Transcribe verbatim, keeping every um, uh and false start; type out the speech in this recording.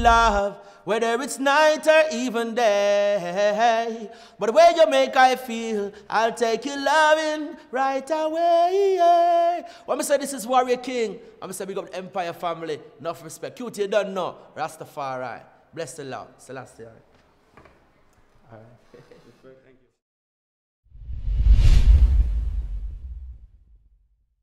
love, whether it's night or even day. But when you make I feel, I'll take you loving right away. When I say this is Warrior King, I'm going to say big up the Empire family. Enough respect. Cute, you don't know. Rastafari. Bless the Lord. Selassie. All right. All right. Thank you.